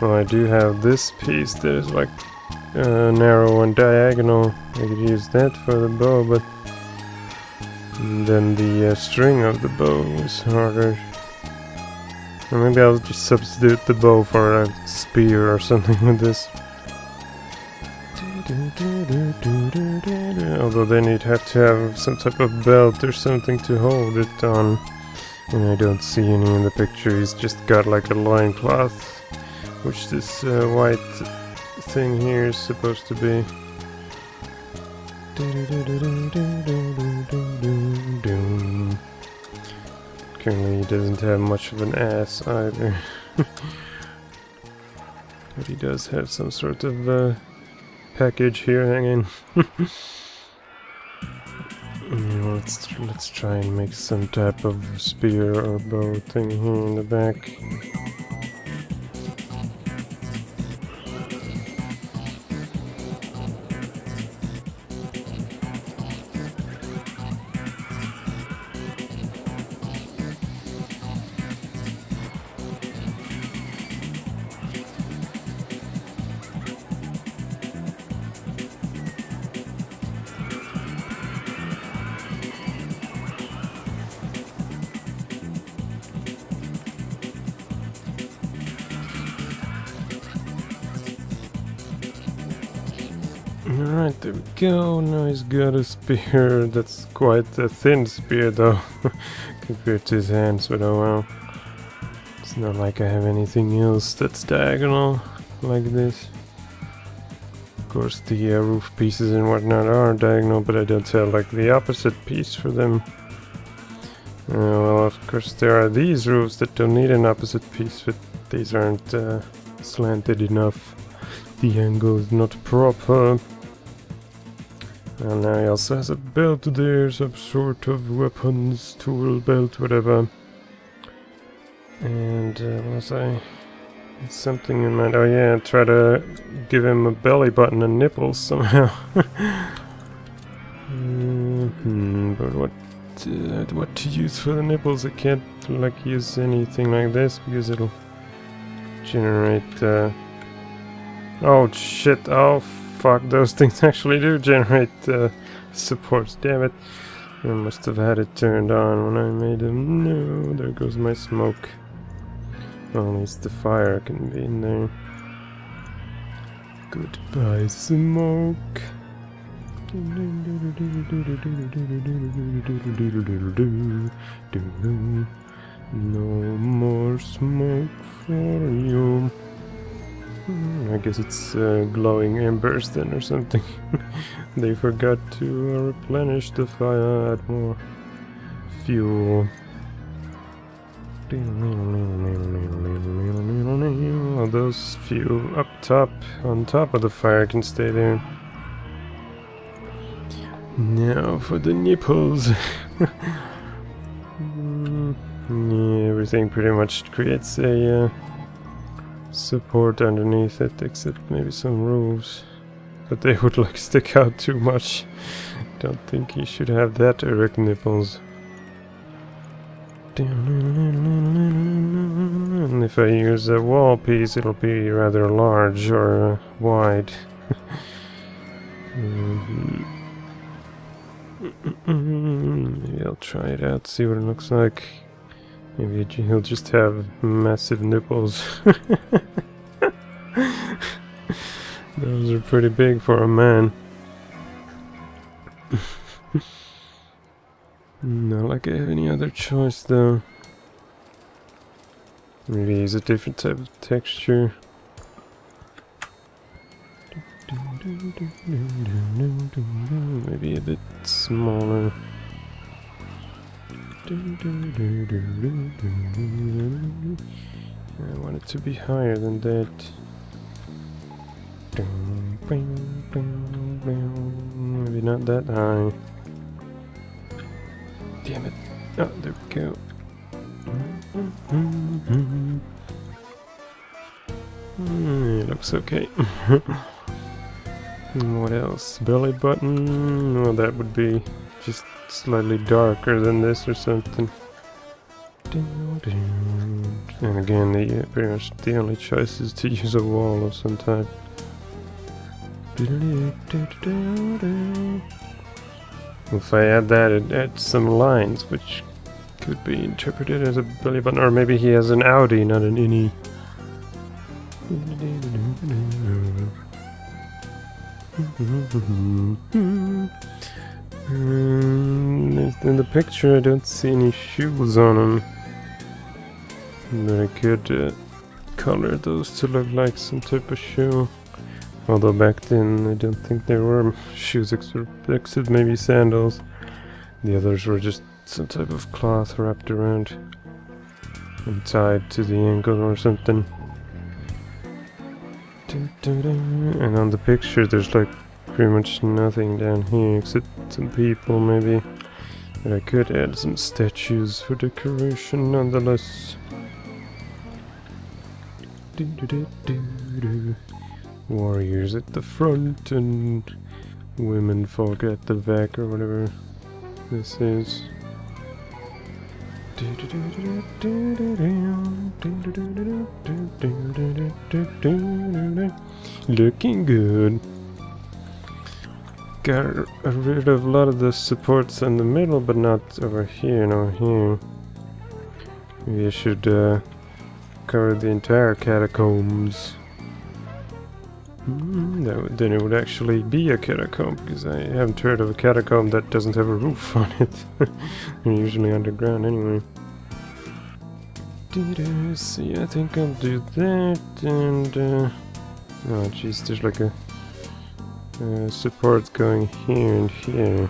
Well, I do have this piece that is like narrow and diagonal. I could use that for the bow, but then the string of the bow is harder. Or maybe I'll just substitute the bow for a spear or something with this. Although then you'd have to have some type of belt or something to hold it on. And I don't see any in the picture. He's just got like a loincloth, which this white thing here is supposed to be. Currently he doesn't have much of an ass either. But he does have some sort of package here hanging. Let's try and make some type of spear or bow thing here in the back. Alright, there we go. Now he's got a spear. That's quite a thin spear though, compared to his hands, but oh well. It's not like I have anything else that's diagonal like this. Of course the roof pieces and whatnot are diagonal, but I don't have like the opposite piece for them. Well, of course there are these roofs that don't need an opposite piece, but these aren't slanted enough. The angle is not proper. And now he also has a belt there, some sort of weapons, tool, belt, whatever. And was I... something in mind? Oh yeah, try to give him a belly button and nipples somehow. But what to use for the nipples? I can't like use anything like this because it'll generate... oh shit, oh fuck, those things actually do generate supports, damn it. I must have had it turned on when I made them. No, there goes my smoke. Well, at least the fire can be in there. Goodbye, smoke. No more smoke for you. I guess it's glowing embers then or something. They forgot to replenish the fire, add more fuel. All those fuel up top, on top of the fire can stay there. Now for the nipples. Everything pretty much creates a... support underneath it, except maybe some roofs, but they would like stick out too much. Don't think he should have that erect nipples. And if I use a wall piece, it'll be rather large or wide. Maybe I'll try it out, see what it looks like. Maybe he'll just have massive nipples. Those are pretty big for a man. Not like I have any other choice though. Maybe use a different type of texture. Maybe a bit smaller. I want it to be higher than that. Maybe not that high. Damn it. Oh, there we go. It looks okay. What else? Belly button? Well, that would be just slightly darker than this or something. And again, pretty much the only choice is to use a wall of some type. If I add that, it adds some lines, which could be interpreted as a belly button, or maybe he has an Audi, not an innie. In the picture, I don't see any shoes on him. But I could color those to look like some type of shoe. Although back then I don't think there were shoes except maybe sandals. The others were just some type of cloth wrapped around and tied to the ankle or something. And on the picture there's like pretty much nothing down here except some people maybe. But I could add some statues for decoration nonetheless. Warriors at the front and women folk at the back, or whatever this is. Looking good. Got rid of a lot of the supports in the middle, but not over here and over here. Maybe I should cover the entire catacombs. Then it would actually be a catacomb, because I haven't heard of a catacomb that doesn't have a roof on it. They're usually underground anyway. See, I think I'll do that, and oh jeez, there's like a support going here and here.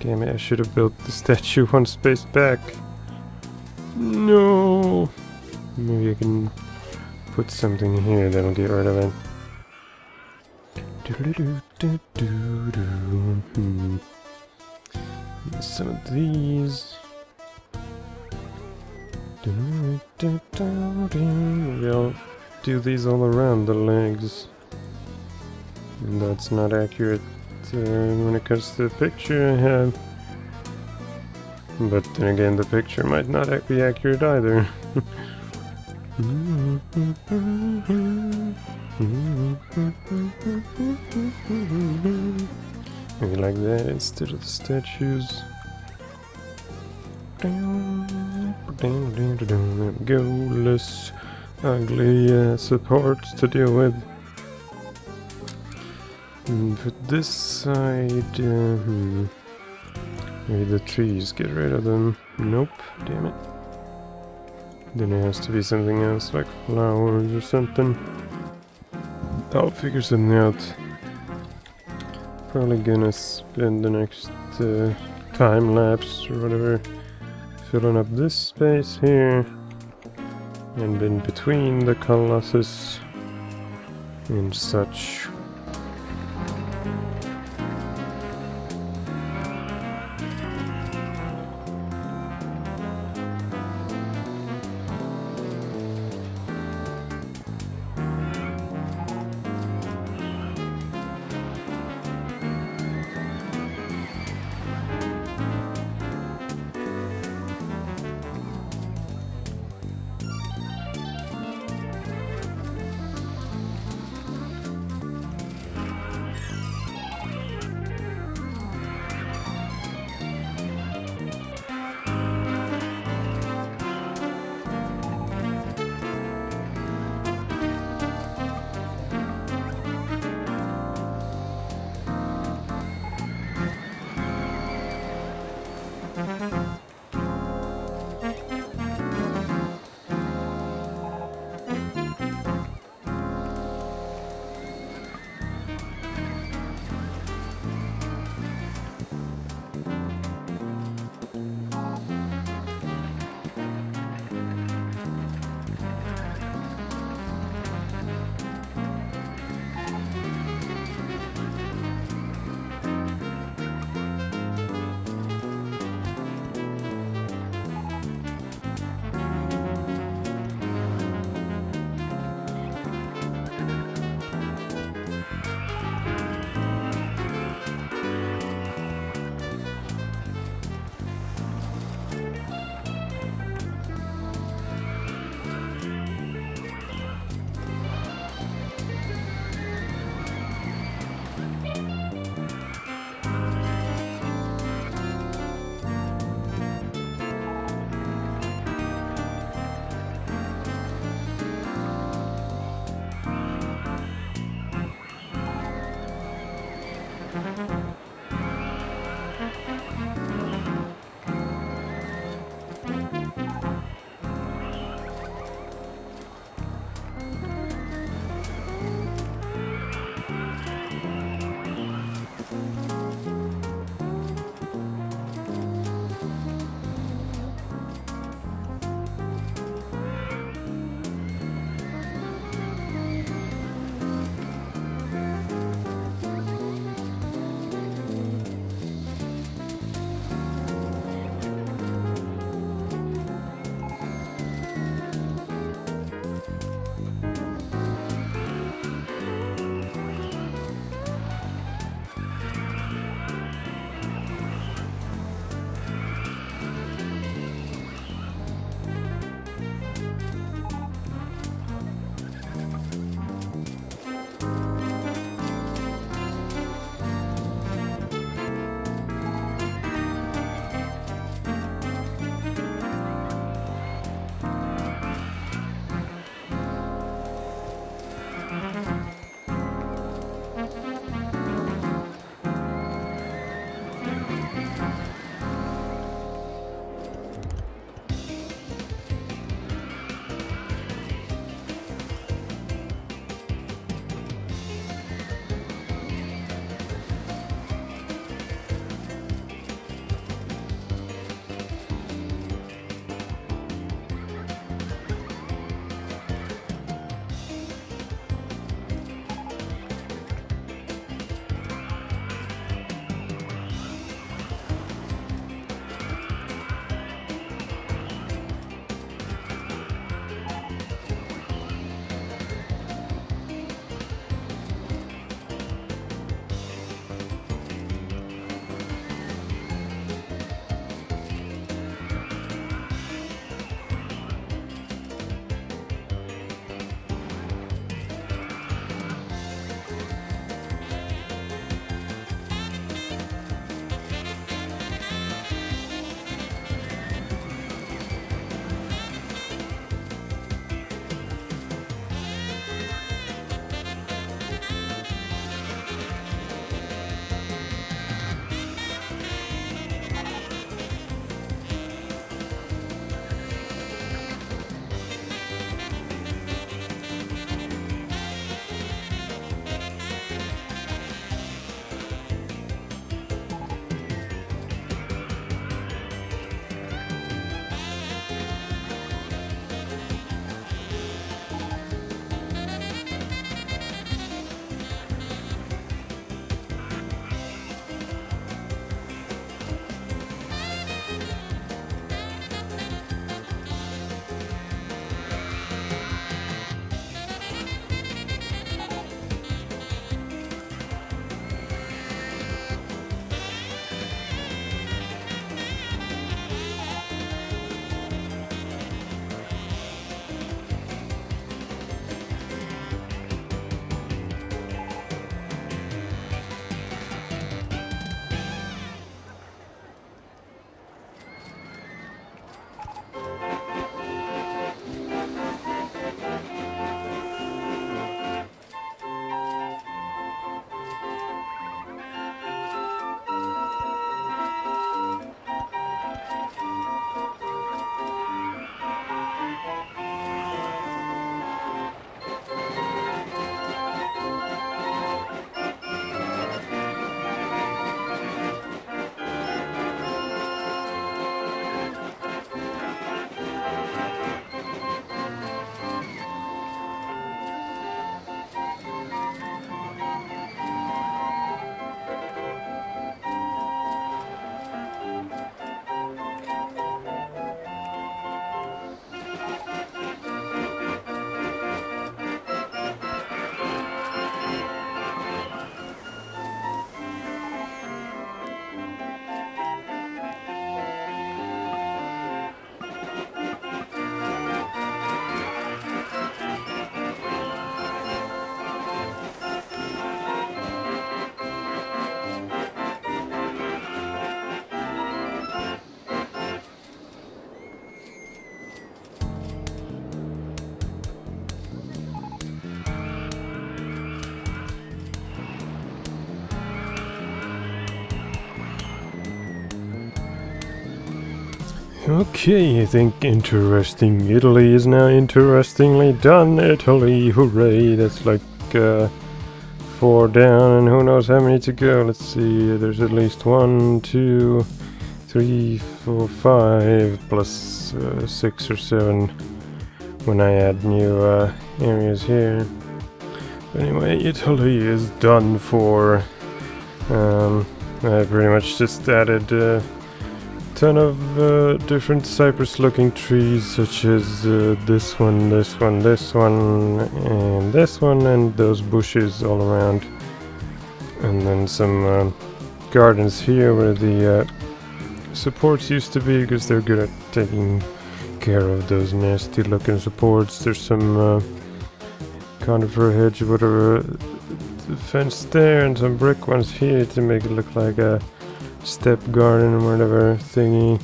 Damn it, I should have built the statue one space back. No! Maybe I can put something here that'll get rid of it. Some of these. I'll do these all around the legs. That's not accurate when it comes to the picture I have. But then again, the picture might not be accurate either. Maybe like that instead of the statues. There we go, less ugly supports to deal with. And for this side, maybe the trees, get rid of them. Nope, damn it. Then it has to be something else, like flowers or something. I'll figure something out. Probably gonna spend the next time lapse or whatever filling up this space here and in between the colossus and such. Okay, I think interesting Italy is now interestingly done. Italy, hooray! That's like 4 down and who knows how many to go. Let's see, there's at least 1, 2, 3, 4, 5 plus 6 or 7 when I add new areas here. But anyway, Italy is done for. I pretty much just added ton of different cypress looking trees, such as this one, this one, this one, and this one, and those bushes all around, and then some gardens here where the supports used to be, because they're good at taking care of those nasty looking supports. There's some conifer hedge, whatever, fence there, and some brick ones here to make it look like a step garden or whatever thingy.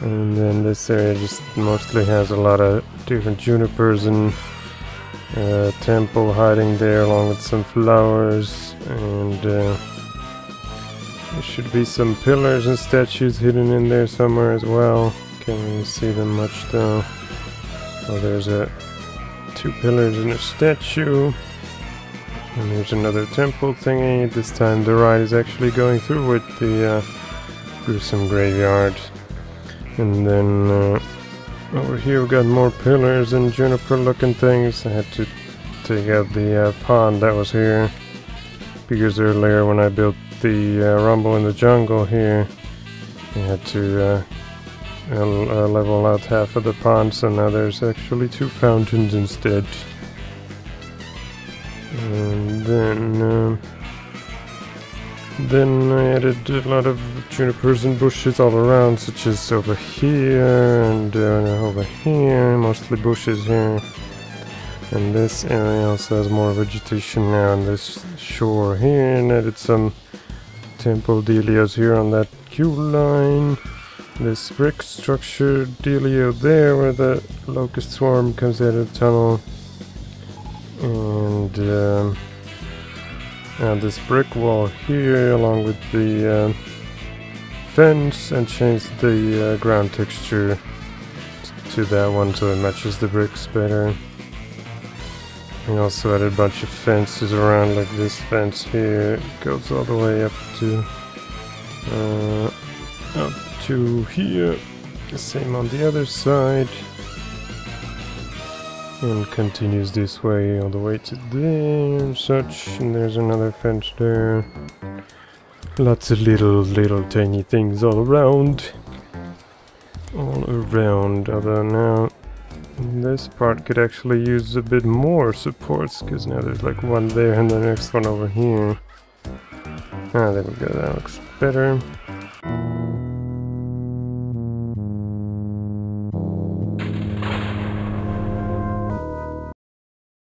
And then this area just mostly has a lot of different junipers and temple hiding there, along with some flowers, and there should be some pillars and statues hidden in there somewhere as well. Can't really see them much though. Oh, there's a 2 pillars and a statue. And there's another temple thingy. This time the ride is actually going through with the gruesome graveyard. And then over here we've got more pillars and juniper looking things. I had to take out the pond that was here, because earlier when I built the Rumble in the Jungle here, I had to level out half of the pond, so now there's actually 2 fountains instead. And then I added a lot of junipers and bushes all around, such as over here and over here, mostly bushes here. And this area also has more vegetation now on this shore here, and added some temple delios here on that queue line. This brick structure delio there, where the locust swarm comes out of the tunnel. And this brick wall here, along with the fence, and changed the ground texture to that one so it matches the bricks better. And also added a bunch of fences around, like this fence here. It goes all the way up to here. The same on the other side. And continues this way all the way to there and such. And there's another fence there. Lots of little tiny things all around. Although now this part could actually use a bit more supports, because now there's like 1 there and the next one over here. Ah, there we go, that looks better.